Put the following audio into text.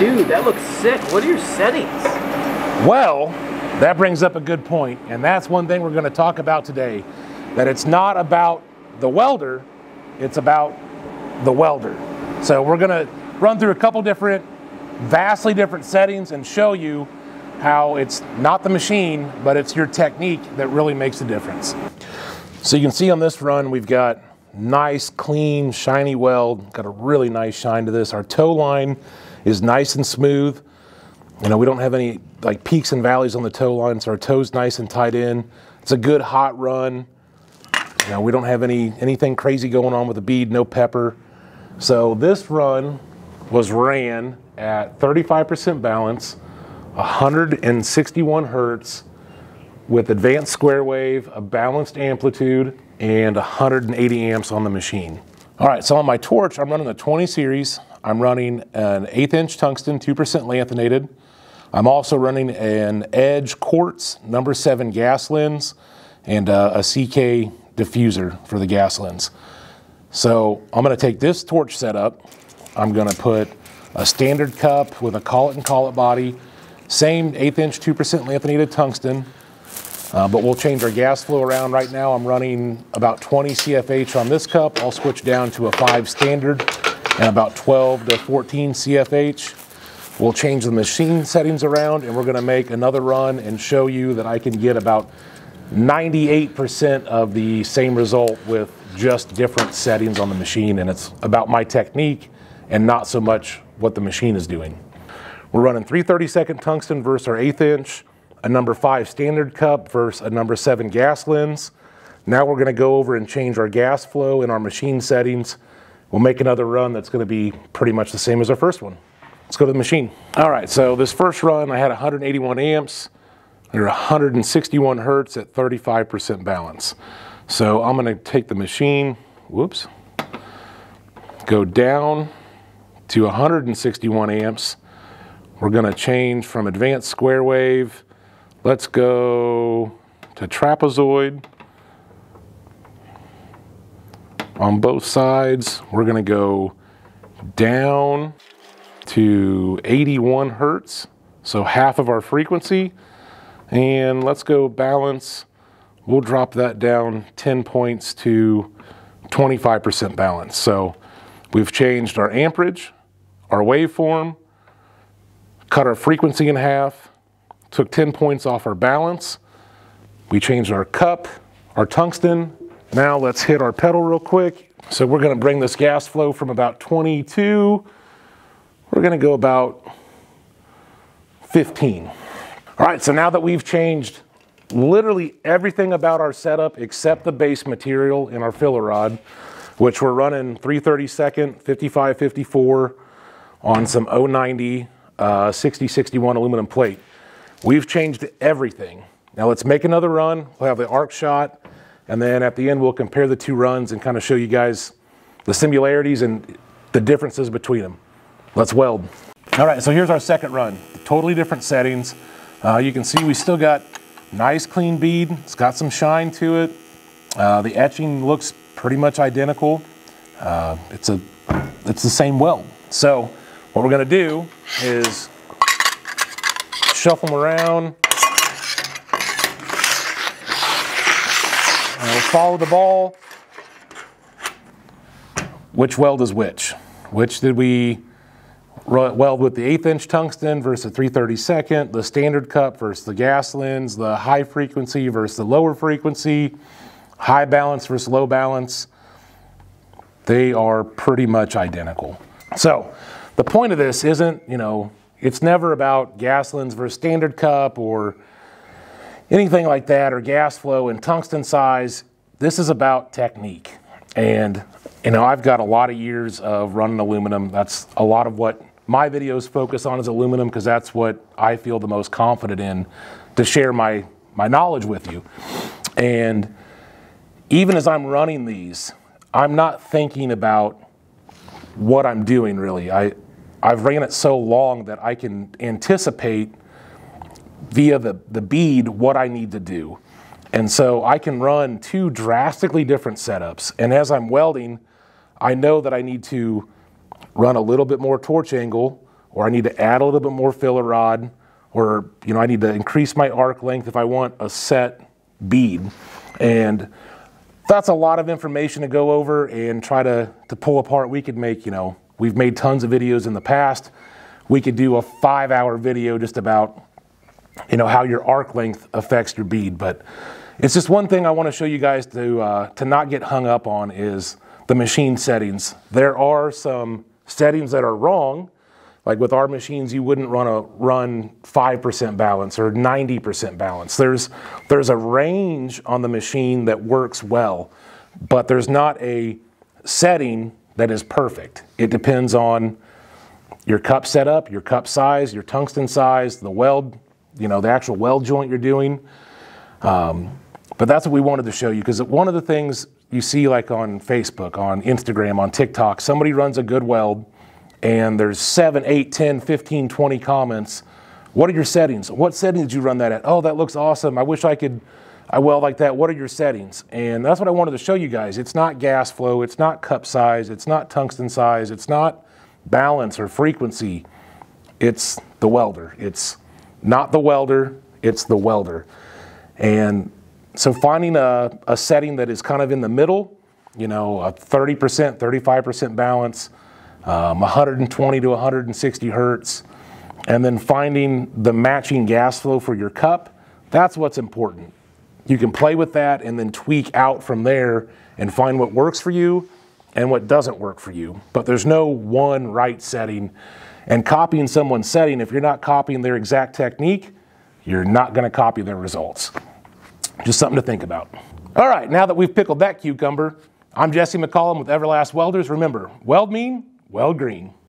Dude, that looks sick. What are your settings? Well, that brings up a good point, and that's one thing we're going to talk about today, that it's not about the welder, it's about the welder. So we're going to run through a couple different, vastly different settings and show you how it's not the machine, but it's your technique that really makes a difference. So you can see on this run, we've got nice, clean, shiny weld, got a really nice shine to this. Our toe line is nice and smooth. You know, we don't have any like peaks and valleys on the toe line, so our toe's nice and tight in. It's a good hot run. You know, we don't have anything crazy going on with the bead, no pepper. So this run was ran at 35% balance, 161 hertz, with advanced square wave, a balanced amplitude, and 180 amps on the machine. All right, so on my torch, I'm running the 20 series. I'm running an 1/8 inch tungsten, 2% lanthanated. I'm also running an Edge quartz #7 gas lens and a CK diffuser for the gas lens. So I'm gonna take this torch setup, I'm gonna put a standard cup with a collet and collet body, same 1/8 inch, 2% lanthanated tungsten, but we'll change our gas flow around. Right now I'm running about 20 CFH on this cup. I'll switch down to a 5 standard and about 12 to 14 CFH. We'll change the machine settings around and we're gonna make another run and show you that I can get about 98% of the same result with just different settings on the machine, and it's about my technique and not so much what the machine is doing. We're running 3/32 tungsten versus our 1/8 inch, a #5 standard cup versus a #7 gas lens. Now we're gonna go over and change our gas flow and our machine settings. We'll make another run that's gonna be pretty much the same as our first one. Let's go to the machine. All right, so this first run I had 181 amps, or 161 hertz at 35% balance. So I'm gonna take the machine, whoops, go down to 161 amps. We're gonna change from advanced square wave, let's go to trapezoid. On both sides, we're gonna go down to 81 hertz, so half of our frequency. And let's go balance, we'll drop that down 10 points to 25% balance. So we've changed our amperage, our waveform, cut our frequency in half, took 10 points off our balance. We changed our cup, our tungsten. Now let's hit our pedal real quick. So we're gonna bring this gas flow from about 22, we're gonna go about 15. All right, so now that we've changed literally everything about our setup except the base material in our filler rod, which we're running 3/32, 55/54 on some 090, 60/61 aluminum plate. We've changed everything. Now let's make another run. We'll have the arc shot, and then at the end we'll compare the two runs and kind of show you guys the similarities and the differences between them. Let's weld. All right, so here's our second run. Totally different settings. You can see we still got nice clean bead. It's got some shine to it. The etching looks pretty much identical. It's the same weld. So what we're gonna do is shuffle them around. And we'll follow the ball. Which weld is which? Which did we weld with, the 1/8 inch tungsten versus 3/32, the standard cup versus the gas lens, the high frequency versus the lower frequency, high balance versus low balance? They are pretty much identical. So the point of this isn't, you know, it's never about gas lens versus standard cup or anything like that, or gas flow and tungsten size. This is about technique. And, you know, I've got a lot of years of running aluminum. That's a lot of what my videos focus on, is aluminum, because that's what I feel the most confident in to share my knowledge with you. And even as I'm running these, I'm not thinking about what I'm doing really. I've ran it so long that I can anticipate via the bead what I need to do. And so I can run two drastically different setups. And as I'm welding, I know that I need to run a little bit more torch angle, or I need to add a little bit more filler rod, or I need to increase my arc length if I want a set bead. And that's a lot of information to go over and try to pull apart. We could make, we've made tons of videos in the past. We could do a 5-hour video just about, how your arc length affects your bead. But it's just one thing I want to show you guys to not get hung up on is the machine settings. There are some settings that are wrong. Like with our machines, you wouldn't run 5% balance or 90% balance. There's a range on the machine that works well, but there's not a setting that is perfect. It depends on your cup setup, your cup size, your tungsten size, the weld, the actual weld joint you're doing. But that's what we wanted to show you, because one of the things you see like on Facebook, on Instagram, on TikTok, somebody runs a good weld, and there's 7, 8, 10, 15, 20 comments. What are your settings? What setting did you run that at? Oh, that looks awesome. I wish I weld like that. What are your settings? And that's what I wanted to show you guys. It's not gas flow. It's not cup size. It's not tungsten size. It's not balance or frequency. It's the welder. It's not the welder. It's the welder. And so finding a setting that is kind of in the middle, a 30%, 35% balance, 120 to 160 hertz, and then finding the matching gas flow for your cup. That's what's important. You can play with that and then tweak out from there and find what works for you and what doesn't work for you. But there's no one right setting. And copying someone's setting, if you're not copying their exact technique, you're not going to copy their results. Just something to think about. All right, now that we've pickled that cucumber, I'm Jesse McCollum with Everlast Welders. Remember, weld mean, weld green.